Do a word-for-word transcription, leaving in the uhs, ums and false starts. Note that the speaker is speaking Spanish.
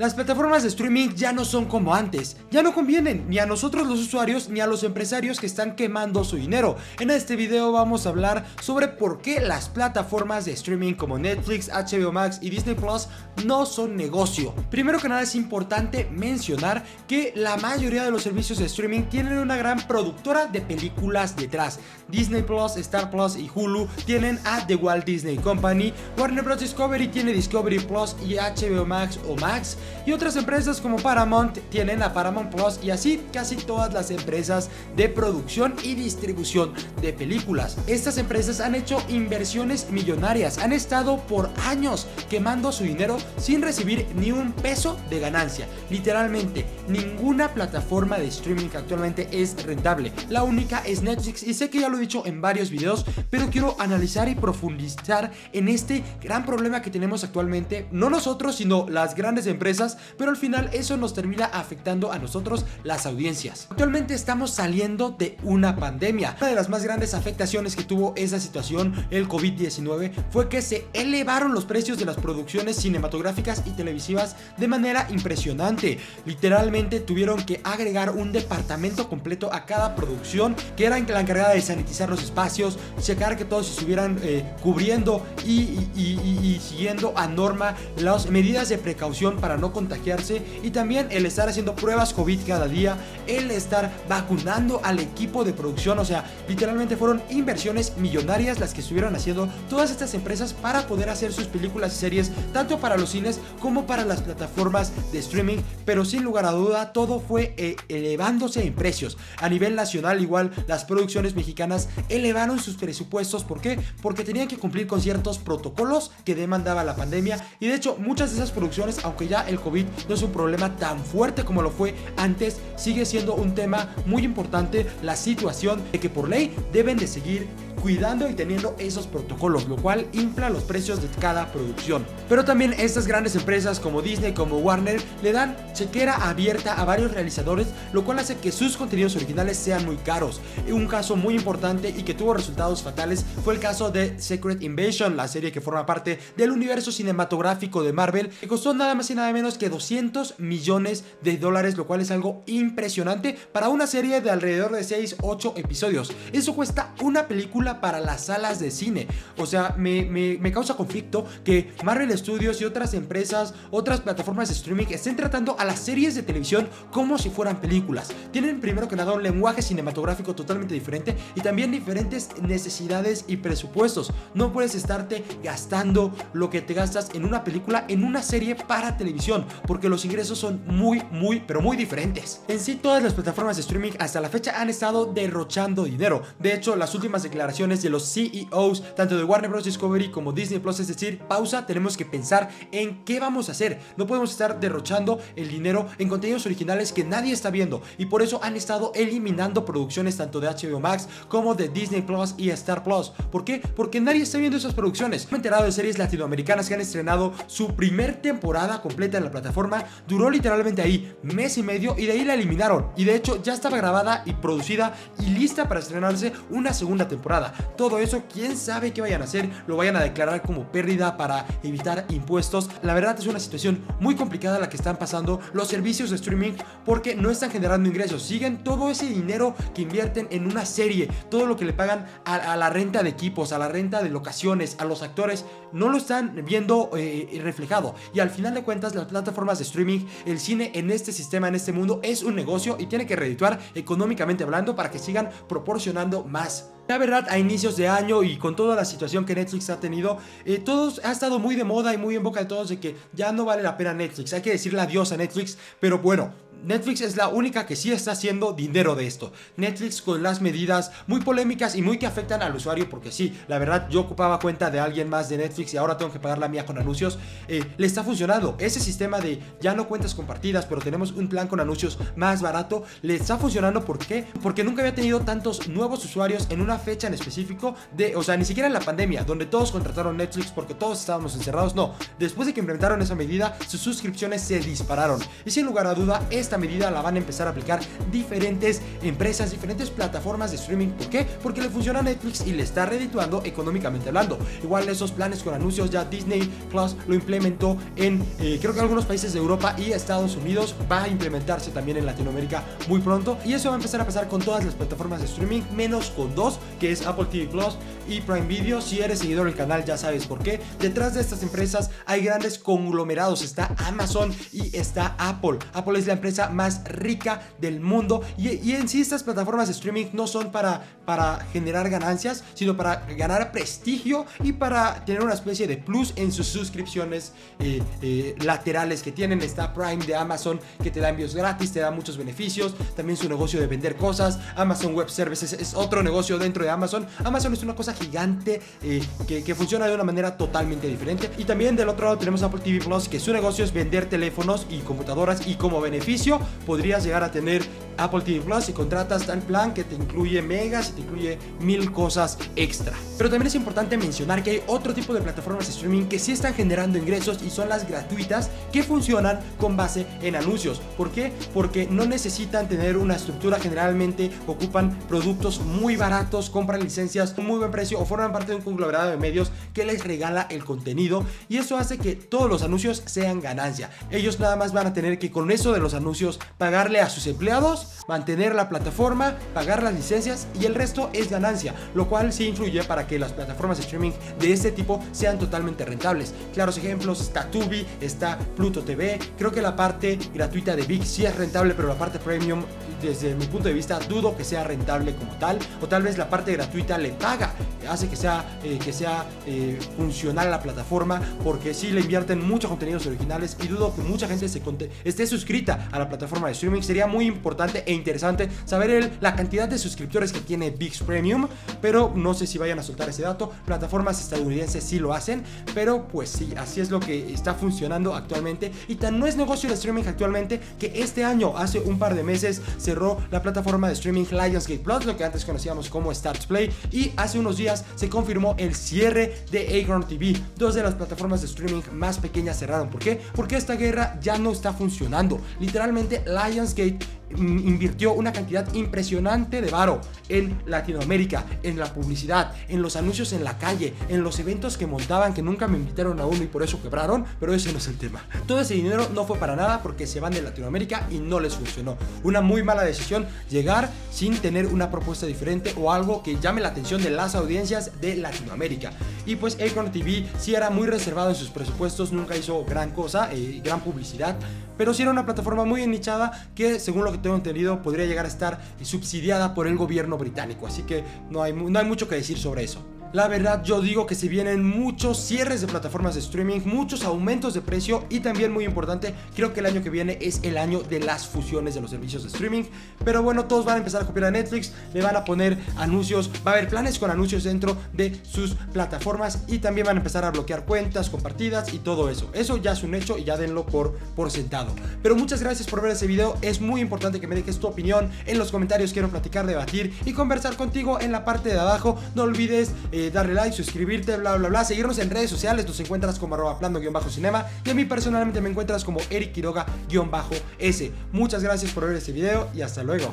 Las plataformas de streaming ya no son como antes, ya no convienen ni a nosotros los usuarios ni a los empresarios que están quemando su dinero. En este video vamos a hablar sobre por qué las plataformas de streaming como Netflix, H B O Max y Disney Plus no son negocio. Primero que nada es importante mencionar que la mayoría de los servicios de streaming tienen una gran productora de películas detrás. Disney Plus, Star Plus y Hulu tienen a The Walt Disney Company, Warner Bros Discovery tiene Discovery Plus y H B O Max o Max. Y otras empresas como Paramount tienen a Paramount Plus, y así casi todas las empresas de producción y distribución de películas. Estas empresas han hecho inversiones millonarias, han estado por años quemando su dinero sin recibir ni un peso de ganancia. Literalmente, ninguna plataforma de streaming actualmente es rentable. La única es Netflix, y sé que ya lo he dicho en varios videos, pero quiero analizar y profundizar en este gran problema que tenemos actualmente, no nosotros, sino las grandes empresas, pero al final eso nos termina afectando a nosotros, las audiencias. Actualmente estamos saliendo de una pandemia. Una de las más grandes afectaciones que tuvo esa situación, el COVID diecinueve, fue que se elevaron los precios de las producciones cinematográficas y televisivas de manera impresionante. Literalmente tuvieron que agregar un departamento completo a cada producción, que era la encargada de sanitizar los espacios, checar que todos se estuvieran eh, cubriendo y, y, y, y, y siguiendo a norma las medidas de precaución para no contagiarse, y también el estar haciendo pruebas COVID cada día, el estar vacunando al equipo de producción. O sea, literalmente fueron inversiones millonarias las que estuvieron haciendo todas estas empresas para poder hacer sus películas y series, tanto para los cines como para las plataformas de streaming, pero sin lugar a duda todo fue elevándose en precios. A nivel nacional igual, las producciones mexicanas elevaron sus presupuestos. ¿Por qué? Porque tenían que cumplir con ciertos protocolos que demandaba la pandemia, y de hecho muchas de esas producciones, aunque ya el COVID no es un problema tan fuerte como lo fue antes, sigue siendo un tema muy importante la situación de que por ley deben de seguir cuidando y teniendo esos protocolos, lo cual infla los precios de cada producción. Pero también estas grandes empresas como Disney, como Warner, le dan chequera abierta a varios realizadores, lo cual hace que sus contenidos originales sean muy caros. Un caso muy importante y que tuvo resultados fatales fue el caso de Secret Invasion, la serie que forma parte del universo cinematográfico de Marvel, que costó nada más y nada menos que doscientos millones de dólares, lo cual es algo impresionante para una serie de alrededor de seis a ocho episodios. Eso cuesta una película para las salas de cine. O sea, me, me, me causa conflicto que Marvel Studios y otras empresas, otras plataformas de streaming estén tratando a las series de televisión como si fueran películas. Tienen primero que nada un lenguaje cinematográfico totalmente diferente, y también diferentes necesidades y presupuestos. No puedes estarte gastando lo que te gastas en una película, en una serie para televisión, porque los ingresos son muy, muy, pero muy diferentes. En sí, todas las plataformas de streaming hasta la fecha han estado derrochando dinero. De hecho, las últimas declaraciones de los C E Os, tanto de Warner Bros Discovery como Disney Plus, es decir, pausa, tenemos que pensar en qué vamos a hacer. No podemos estar derrochando el dinero en contenidos originales que nadie está viendo, y por eso han estado eliminando producciones tanto de H B O Max como de Disney Plus y Star Plus. ¿Por qué? Porque nadie está viendo esas producciones. Me he enterado de series latinoamericanas que han estrenado su primer temporada completa en la plataforma, duró literalmente ahí mes y medio, y de ahí la eliminaron, y de hecho ya estaba grabada y producida y lista para estrenarse una segunda temporada. Todo eso, quién sabe qué vayan a hacer, lo vayan a declarar como pérdida para evitar impuestos. La verdad es una situación muy complicada la que están pasando los servicios de streaming, porque no están generando ingresos, siguen todo ese dinero que invierten en una serie, todo lo que le pagan a, a la renta de equipos, a la renta de locaciones, a los actores, no lo están viendo eh, reflejado. Y al final de cuentas, las plataformas de streaming, el cine en este sistema, en este mundo, es un negocio y tiene que redituar económicamente hablando para que sigan proporcionando más. La verdad, a inicios de año y con toda la situación que Netflix ha tenido, eh, todos ha estado muy de moda y muy en boca de todos de que ya no vale la pena Netflix, hay que decirle adiós a Netflix, pero bueno, Netflix es la única que sí está haciendo dinero de esto. Netflix, con las medidas muy polémicas y muy que afectan al usuario, porque sí, la verdad, yo ocupaba cuenta de alguien más de Netflix y ahora tengo que pagar la mía con anuncios, eh, le está funcionando. Ese sistema de ya no cuentas compartidas, pero tenemos un plan con anuncios más barato, le está funcionando. ¿Por qué? Porque nunca había tenido tantos nuevos usuarios en una fecha en específico de, o sea, ni siquiera en la pandemia, donde todos contrataron Netflix porque todos estábamos encerrados, no. Después de que implementaron esa medida, sus suscripciones se dispararon, y sin lugar a duda, este esta medida la van a empezar a aplicar diferentes empresas, diferentes plataformas de streaming. ¿Por qué? Porque le funciona a Netflix y le está redituando económicamente hablando. Igual esos planes con anuncios ya Disney Plus lo implementó en eh, creo que algunos países de Europa y Estados Unidos. Va a implementarse también en Latinoamérica muy pronto y eso va a empezar a pasar con todas las plataformas de streaming, menos con dos, que es Apple T V Plus y Prime Video. Si eres seguidor del canal ya sabes por qué. Detrás de estas empresas hay grandes conglomerados. Está Amazon y está Apple. Apple es la empresa más rica del mundo y, y en sí estas plataformas de streaming no son para, para generar ganancias, sino para ganar prestigio y para tener una especie de plus en sus suscripciones eh, eh, laterales que tienen. Está Prime de Amazon, que te da envíos gratis, te da muchos beneficios, también su negocio de vender cosas. Amazon Web Services es otro negocio dentro de Amazon. Amazon es una cosa gigante eh, que, que funciona de una manera totalmente diferente. Y también del otro lado tenemos Apple T V Plus, que su negocio es vender teléfonos y computadoras, y como beneficio podrías llegar a tener Apple T V Plus si contratas tal plan que te incluye megas y te incluye mil cosas extra. Pero también es importante mencionar que hay otro tipo de plataformas de streaming que sí están generando ingresos y son las gratuitas, que funcionan con base en anuncios. ¿Por qué? Porque no necesitan tener una estructura, generalmente ocupan productos muy baratos, compran licencias a un muy buen precio o forman parte de un conglomerado de medios que les regala el contenido, y eso hace que todos los anuncios sean ganancia. Ellos nada más van a tener que con eso de los anuncios pagarle a sus empleados, mantener la plataforma, pagar las licencias, y el resto es ganancia, lo cual sí influye para que las plataformas de streaming de este tipo sean totalmente rentables. Claros ejemplos está Tubi, está Pluto T V. Creo que la parte gratuita de ViX sí es rentable, pero la parte premium desde mi punto de vista dudo que sea rentable como tal, o tal vez la parte gratuita le paga, hace que sea, eh, que sea eh, funcional la plataforma, porque sí le invierten muchos contenidos originales y dudo que mucha gente se esté suscrita a la plataforma de streaming. Sería muy importante e interesante saber el, la cantidad de suscriptores que tiene ViX Premium, pero no sé si vayan a soltar ese dato. Plataformas estadounidenses sí lo hacen, pero pues sí, así es lo que está funcionando actualmente. Y tan no es negocio el streaming actualmente que este año, hace un par de meses, cerró la plataforma de streaming Lionsgate Plus, lo que antes conocíamos como Start Play, y hace unos días se confirmó el cierre de Acorn T V. Dos de las plataformas de streaming más pequeñas cerraron. ¿Por qué? Porque esta guerra ya no está funcionando. Literalmente Lionsgate invirtió una cantidad impresionante de varo en Latinoamérica, en la publicidad, en los anuncios en la calle, en los eventos que montaban, que nunca me invitaron a uno y por eso quebraron, pero ese no es el tema. Todo ese dinero no fue para nada porque se van de Latinoamérica y no les funcionó. Una muy mala decisión llegar sin tener una propuesta diferente o algo que llame la atención de las audiencias de Latinoamérica. Y pues Acorn T V sí era muy reservado en sus presupuestos, nunca hizo gran cosa, eh, gran publicidad, pero sí era una plataforma muy nichada que, según lo que tengo entendido, podría llegar a estar subsidiada por el gobierno británico, así que no hay, no hay mucho que decir sobre eso. La verdad, yo digo que se vienen muchos cierres de plataformas de streaming, muchos aumentos de precio, y también, muy importante, creo que el año que viene es el año de las fusiones de los servicios de streaming. Pero bueno, todos van a empezar a copiar a Netflix, le van a poner anuncios, va a haber planes con anuncios dentro de sus plataformas, y también van a empezar a bloquear cuentas compartidas y todo eso. Eso ya es un hecho y ya denlo por, por sentado. Pero muchas gracias por ver este video. Es muy importante que me dejes tu opinión en los comentarios. Quiero platicar, debatir y conversar contigo en la parte de abajo. No olvides eh, darle like, suscribirte, bla bla bla, seguirnos en redes sociales. Nos encuentras como arroba plano-cinema, y a mí personalmente me encuentras como Eric Quiroga-S. Muchas gracias por ver este video y hasta luego.